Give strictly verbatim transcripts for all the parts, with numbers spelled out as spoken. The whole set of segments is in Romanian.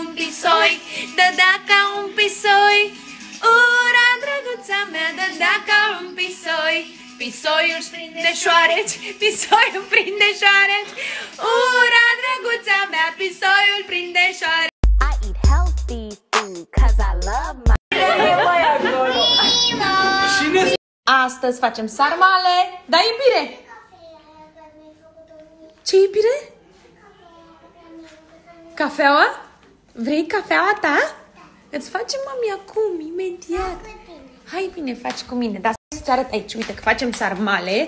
un pisoi, dă-da ca un pisoi. Ura, drăguța mea, dă-da ca un pisoi. Pisoiul își prinde șoareci, pisoiul prinde șoareci. Ura, drăguța mea, pisoiul prinde șoareci. I eat healthy food, cause I love my... Astăzi facem sarmale, da, iubire? Ce, iubire? Cafeaua? Vrei cafeaua ta? Da. Îți facem, mami, acum, imediat. Hai, bine, faci cu mine. Dar să-ți arăt aici, uite, că facem sarmale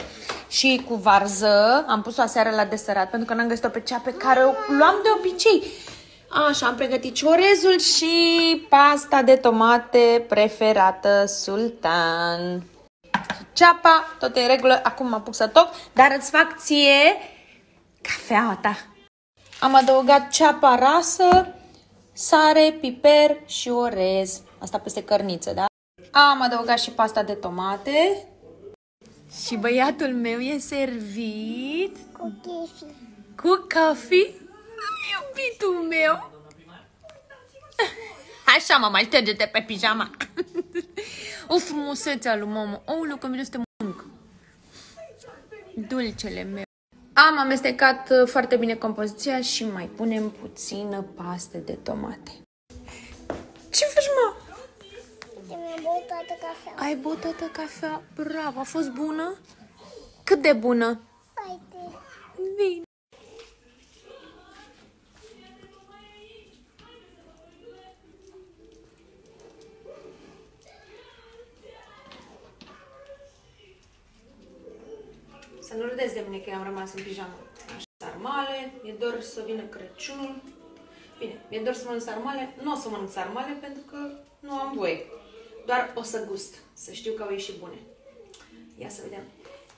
și cu varză. Am pus-o aseară la desărat, pentru că n-am găsit-o pe cea pe care o luam de obicei. Așa, am pregătit ciorezul și pasta de tomate preferată, Sultan. Ceapa, tot e în regulă, acum mă apuc să toc, dar îți fac ție cafeaua ta. Am adăugat ceapa rasă, sare, piper și orez. Asta peste cărniță, da? Am adăugat și pasta de tomate. Și băiatul meu e servit cu coffee. Cu coffee? Iubitul meu! Așa, mama, șterge-te pe pijama. O frumusețea lui mama. Oulă, că mi este muncă. Dulcele meu. Am amestecat foarte bine compoziția și mai punem puțină paste de tomate. Ce faci, mă? Ai băut toată cafea. Ai băut toată cafea? Bravo! A fost bună? Cât de bună? Foarte. Bine. Să nu râdeți de mine că am rămas în pijamă. Așa, sarmale, mi-e dor să vină Crăciunul. Bine, mi-e dor să mănânc sarmale. Nu o să mănânc sarmale pentru că nu am voie. Doar o să gust, să știu că au ieșit bune. Ia să vedem.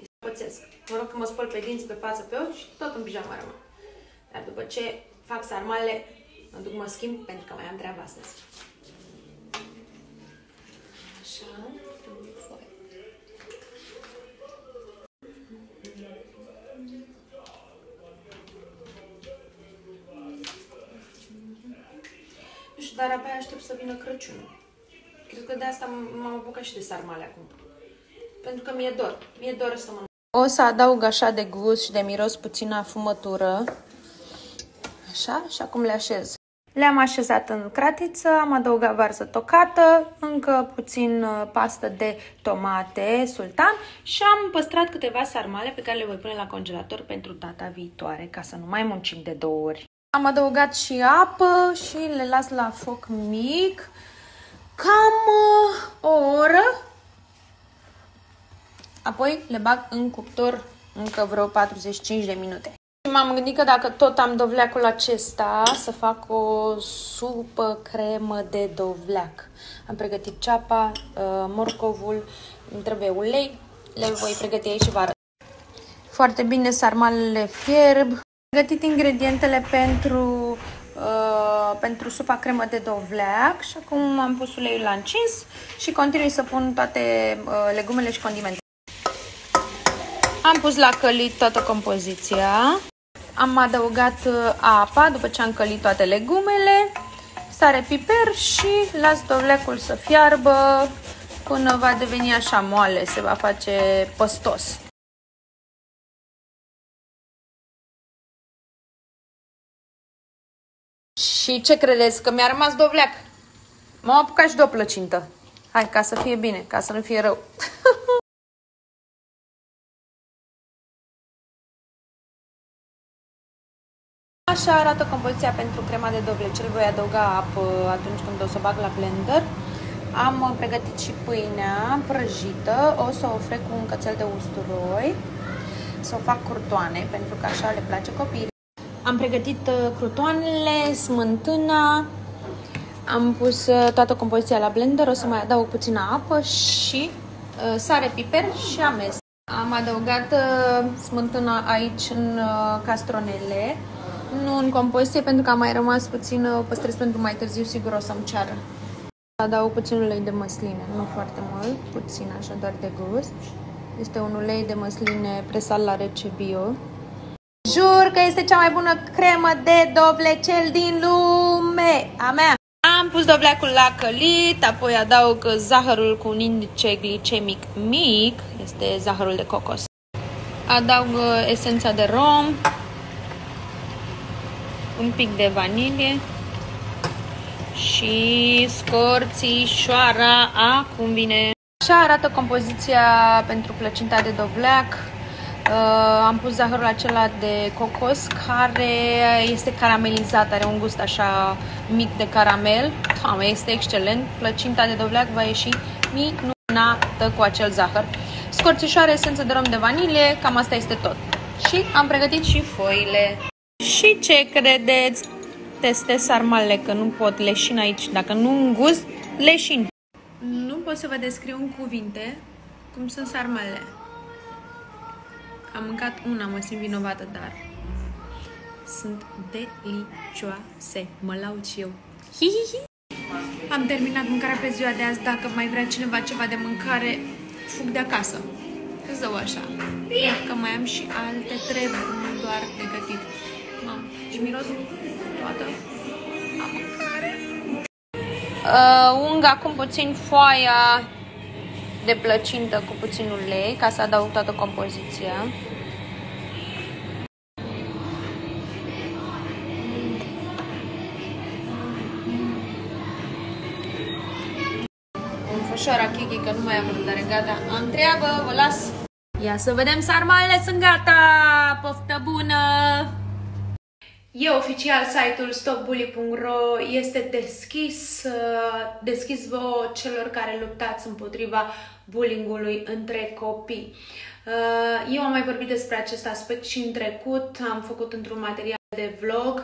E să pățesc. Mă rog că mă spăl pe dinți, pe față, pe ochi și tot în pijamă rămân. Dar după ce fac sarmale, mă duc, mă schimb, pentru că mai am treaba astăzi. Așa. Dar abia aștept să vină Crăciunul. Cred că de asta m-am apucat și de sarmale acum. Pentru că mi-e dor. Mi-e dor să mănânc. O să adaug așa de gust și de miros puțină fumătură. Așa, și acum le așez. Le-am așezat în cratiță, am adăugat varză tocată, încă puțin pastă de tomate, Sultan, și am păstrat câteva sarmale pe care le voi pune la congelator pentru data viitoare, ca să nu mai muncim de două ori. Am adăugat și apă și le las la foc mic, cam o oră. Apoi le bag în cuptor încă vreo patruzeci și cinci de minute. M-am gândit că dacă tot am dovleacul acesta, să fac o supă cremă de dovleac. Am pregătit ceapa, morcovul, îmi trebuie ulei, le voi pregăti aici și vă arăt. Foarte bine sarmalele fierb. Am pregătit ingredientele pentru, uh, pentru supa cremă de dovleac și acum am pus uleiul la încins și continui să pun toate uh, legumele și condimentele. Am pus la călit toată compoziția, am adăugat apa după ce am călit toate legumele, sare, piper și las dovleacul să fiarbă până va deveni așa moale, se va face păstos. Și ce credeți? Că mi-a rămas dovleac. M-am apucat și de o plăcintă. Hai, ca să fie bine, ca să nu fie rău. Așa arată compoziția pentru crema de dovleci. Îl voi adăuga apă atunci când o să o bag la blender. Am pregătit și pâinea prăjită. O să o frec cu un cățel de usturoi. Să o fac curtoane, pentru că așa le place copiii. Am pregătit crutoanele, smântâna, am pus toată compoziția la blender, o să mai adaug puțină apă și uh, sare, piper și amestec. Am adăugat uh, smântâna aici în uh, castronele, nu în compoziție pentru că a mai rămas puțin, o păstrez pentru mai târziu, sigur o să-mi ceară. Adaug puțin ulei de măsline, nu foarte mult, puțin așa doar de gust. Este un ulei de măsline presat la rece bio. Jur că este cea mai bună cremă de dovlecel din lume! pula mea. Am pus dovleacul la călit, apoi adaug zahărul cu un indice glicemic mic, este zahărul de cocos. Adaug esența de rom, un pic de vanilie și scorțișoara. Acum vine. Așa arată compoziția pentru plăcinta de dovleac. Uh, am pus zahărul acela de cocos care este caramelizat, are un gust așa mic de caramel. Doamne, este excelent. Plăcinta de dovleac va ieși minunată cu acel zahăr. Scorțișoare, esență de rom, de vanilie, cam asta este tot. Și am pregătit și foile. Și ce credeți? Testez sarmale, că nu pot, leșin aici. Dacă nu un gust, leșin. Nu pot să vă descriu în cuvinte cum sunt sarmale. Am mâncat una, mă simt vinovată, dar sunt delicioase. Mă laud și eu. Hihihi. Am terminat mâncarea pe ziua de azi. Dacă mai vrea cineva ceva de mâncare, fug de acasă. Îți dau așa. Că mai am și alte treburi, nu doar de gătit. Mam. Și mirosul toată la mâncare. Uh, ung acum puțin foaia de plăcintă cu puțin ulei, ca să adaug toată compoziția. Înfășoara Kiki că nu mai am răbdare, gata, am treabă, vă las! Ia să vedem, sarmalele sunt gata! Poftă bună! E oficial, site-ul stop bully punct ro este deschis, deschis vouă celor care luptați împotriva bullying-ului între copii. Eu am mai vorbit despre acest aspect și în trecut, am făcut într-un material de vlog,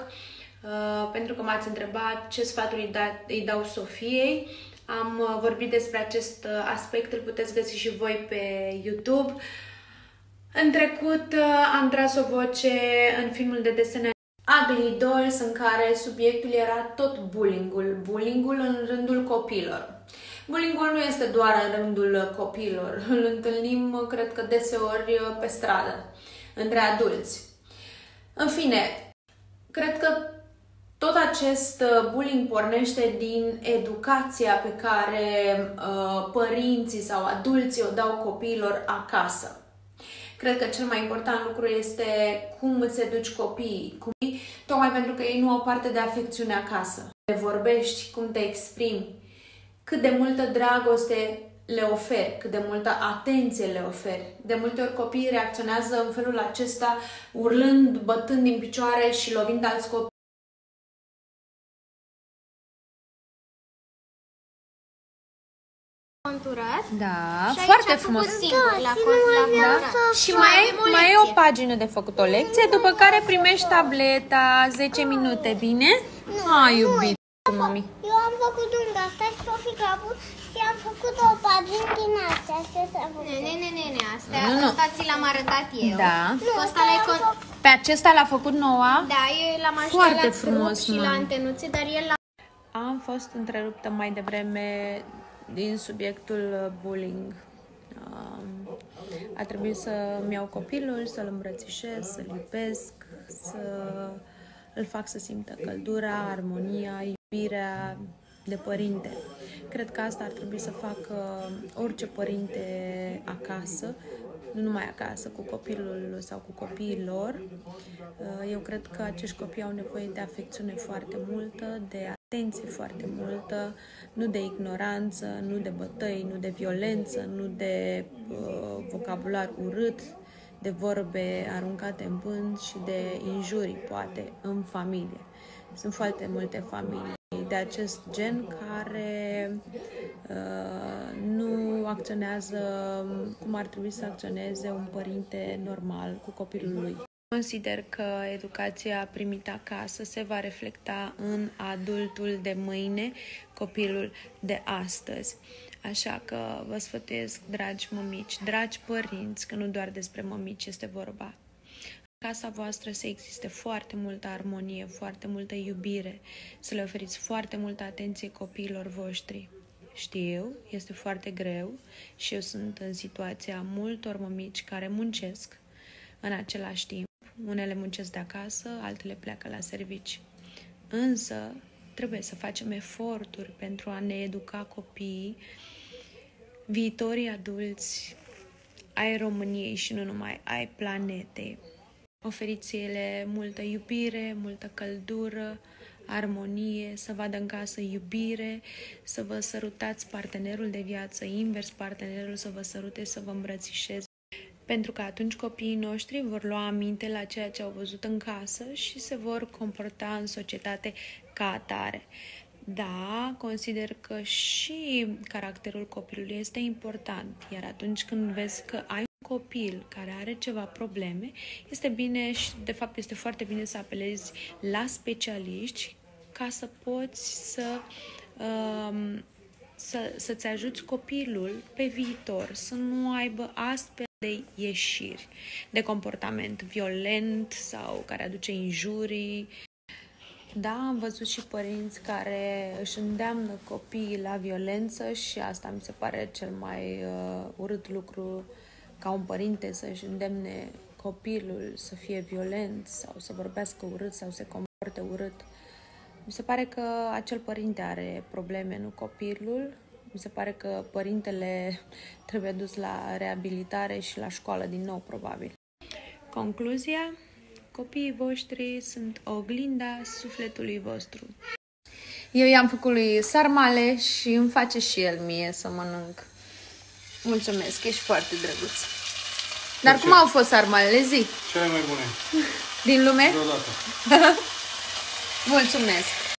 pentru că m-ați întrebat ce sfaturi îi dau Sofiei. Am vorbit despre acest aspect, îl puteți găsi și voi pe YouTube. În trecut am tras o voce în filmul de desene Agly Dolls, în care subiectul era tot bullying-ul, bullying-ul în rândul copiilor. Bullying-ul nu este doar în rândul copiilor, îl întâlnim, cred că, deseori pe stradă, între adulți. În fine, cred că tot acest bullying pornește din educația pe care uh, părinții sau adulții o dau copiilor acasă. Cred că cel mai important lucru este cum îți educi copiii, tocmai pentru că ei nu au parte de afecțiune acasă. Le vorbești, cum te exprimi, cât de multă dragoste le oferi, cât de multă atenție le oferi. De multe ori copiii reacționează în felul acesta, urlând, bătând din picioare și lovind alți copii. Conturat. Da, și foarte frumos. Singur, la cont, la da. Și mai, mai e o pagină de făcut, o lecție, după care primești tableta zece minute, bine? Nu, a, iubit, nu. Mami. Eu am făcut un de asta și Sofi capul și am făcut o pagină din astea. Ne, ne, ne, ne, ne, astea, nu, nu. Asta ți l-am arătat eu. Da. Nu, asta con... Pe acesta l-a făcut Noua? Da, eu l-am ajutat la frumos, și la antenuțe, dar el l-a... Am fost întreruptă mai devreme din subiectul bullying. A trebuit să-mi iau copilul, să-l îmbrățișez, să-l iubesc, să-l fac să simtă căldura, armonia, iubirea de părinte. Cred că asta ar trebui să facă orice părinte acasă, nu numai acasă, cu copilul sau cu copiii lor. Eu cred că acești copii au nevoie de afecțiune foarte multă, de atenție foarte multă, nu de ignoranță, nu de bătăi, nu de violență, nu de uh, vocabular urât, de vorbe aruncate în vânt și de injurii, poate, în familie. Sunt foarte multe familii de acest gen care uh, nu acționează cum ar trebui să acționeze un părinte normal cu copilul lui. Consider că educația primită acasă se va reflecta în adultul de mâine, copilul de astăzi. Așa că vă sfătuiesc, dragi mămici, dragi părinți, că nu doar despre mămici este vorba. În casa voastră să existe foarte multă armonie, foarte multă iubire, să le oferiți foarte multă atenție copiilor voștri. Știu, este foarte greu și eu sunt în situația multor mămici care muncesc în același timp. Unele muncesc de acasă, altele pleacă la servici. Însă, trebuie să facem eforturi pentru a ne educa copiii, viitorii adulți ai României și nu numai, ai planetei. Oferiți-le multă iubire, multă căldură, armonie, să vadă în casă iubire, să vă sărutați partenerul de viață, invers partenerul să vă sărute, să vă îmbrățișeze. Pentru că atunci copiii noștri vor lua aminte la ceea ce au văzut în casă și se vor comporta în societate ca atare. Da, consider că și caracterul copilului este important, iar atunci când vezi că ai un copil care are ceva probleme, este bine și, de fapt, este foarte bine să apelezi la specialiști ca să poți să... Um, Să, să-ți ajuți copilul pe viitor să nu aibă astfel de ieșiri de comportament violent sau care aduce injurii. Da, am văzut și părinți care își îndeamnă copiii la violență și asta mi se pare cel mai uh, urât lucru, ca un părinte să-și îndemne copilul să fie violent sau să vorbească urât sau să se comporte urât. Mi se pare că acel părinte are probleme, nu copilul. Mi se pare că părintele trebuie dus la reabilitare și la școală din nou, probabil. Concluzia? Copiii voștri sunt oglinda sufletului vostru. Eu i-am făcut lui sarmale și îmi face și el mie să mănânc. Mulțumesc, ești foarte drăguț. Dar cum au fost sarmalele, zi? Cele mai bune. Din lume? Deodată. Mulțumesc!